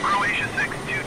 Croatia 622,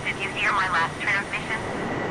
did you hear my last transmission?